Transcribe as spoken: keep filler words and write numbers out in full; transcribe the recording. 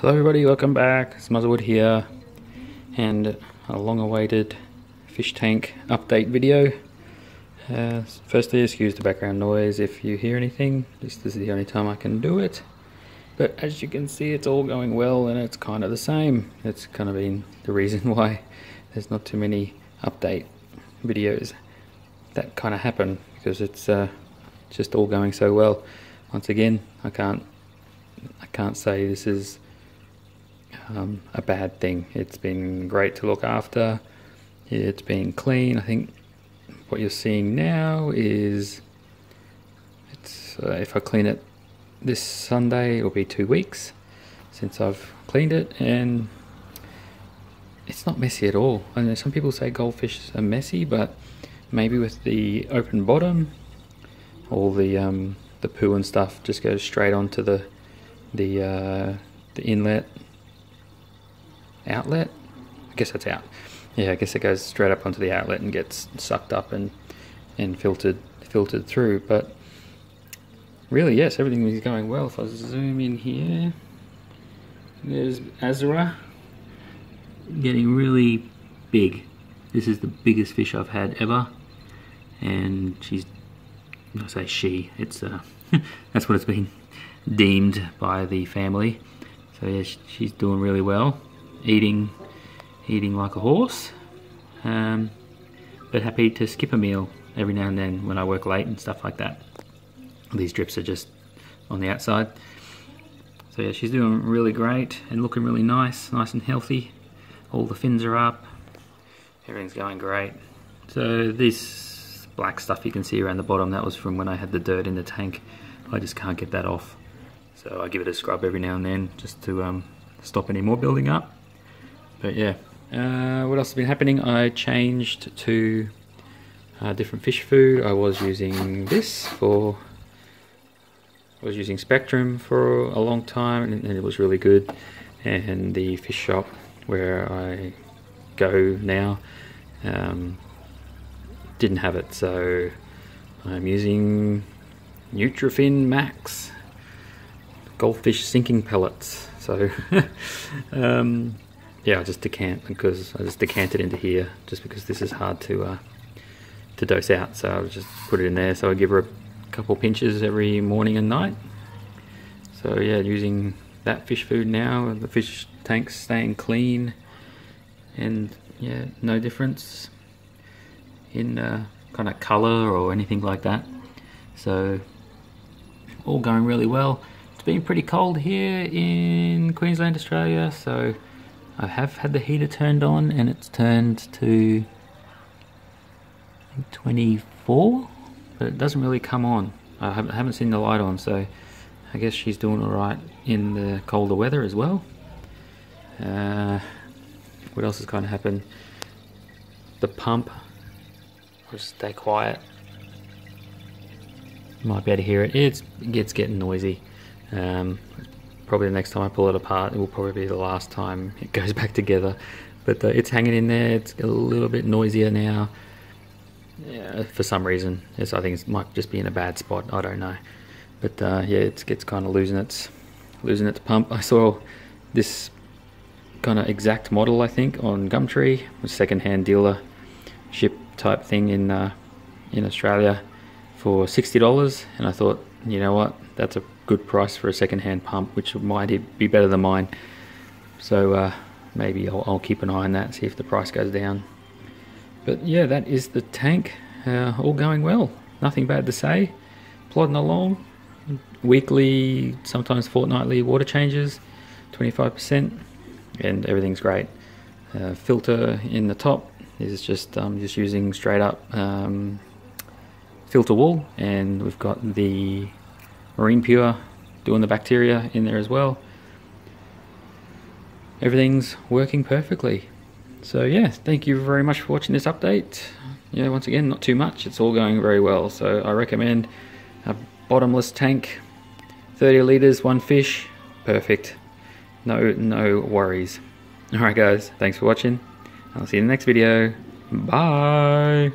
Hello everybody, welcome back. It's MuzzaWood here, and a long-awaited fish tank update video. Uh, firstly, excuse the background noise if you hear anything. This, this is the only time I can do it. But as you can see, it's all going well, and it's kind of the same. It's kind of been the reason why there's not too many update videos that kind of happen, because it's uh, just all going so well. Once again, I can't, I can't say this is Um, a bad thing. It's been great to look after. It's been clean. I think what you're seeing now is it's uh, if I clean it this Sunday, it'll be two weeks since I've cleaned it, and it's not messy at all. I know some people say goldfish are messy, but maybe with the open bottom, all the um, the poo and stuff just goes straight onto the the uh, the inlet. Outlet? I guess that's out. Yeah, I guess it goes straight up onto the outlet and gets sucked up and and filtered filtered through. But really, yes, everything is going well. If I zoom in here, there's Azra getting really big. This is the biggest fish I've had ever, and she's, I say she, it's uh, that's what it's been deemed by the family. So yeah, she's doing really well. Eating, eating like a horse, um, but happy to skip a meal every now and then when I work late and stuff like that. These drips are just on the outside. So yeah, she's doing really great and looking really nice, nice and healthy. All the fins are up. Everything's going great. So this black stuff you can see around the bottom, that was from when I had the dirt in the tank. I just can't get that off. So I give it a scrub every now and then just to um, stop any more building up. But yeah, uh, what else has been happening? I changed to uh, different fish food. I was using this for, I was using Spectrum for a long time, and it was really good. And the fish shop where I go now um, didn't have it, so I'm using Nutrafin Max goldfish sinking pellets. So um, yeah, I just decant because I just decanted into here just because this is hard to uh, to dose out, so I'll just put it in there. So I give her a couple pinches every morning and night. So yeah, using that fish food now, the fish tank's staying clean, and yeah, no difference in uh, kind of colour or anything like that. So all going really well. It's been pretty cold here in Queensland, Australia, so I have had the heater turned on, and it's turned to twenty-four, but it doesn't really come on. I haven't, haven't seen the light on, so I guess she's doing all right in the colder weather as well. Uh, what else has kind of happened? The pump, I'll just stay quiet. Might be able to hear it. It's, it's getting noisy. Um, Probably the next time I pull it apart, it will probably be the last time it goes back together. But uh, it's hanging in there. It's a little bit noisier now. Yeah, for some reason, it's, I think it might just be in a bad spot. I don't know. But uh, yeah, it's, it's kind of losing its losing its pump. I saw this kind of exact model, I think, on Gumtree, a second-hand dealer ship type thing in uh, in Australia for sixty dollars, and I thought, you know what, that's a good price for a second-hand pump, which might be better than mine. So uh, maybe I'll, I'll keep an eye on that, see if the price goes down. But yeah, that is the tank. Uh, all going well. Nothing bad to say. Plodding along. Weekly, sometimes fortnightly water changes, twenty-five percent, and everything's great. Uh, filter in the top is just um, just using straight up um, filter wall, and we've got the Marine Pure doing the bacteria in there as well. Everything's working perfectly. So yeah, thank you very much for watching this update. Yeah, once again, not too much. It's all going very well. So I recommend a bottomless tank, thirty litres, one fish, perfect. No, no worries. All right, guys, thanks for watching. I'll see you in the next video. Bye.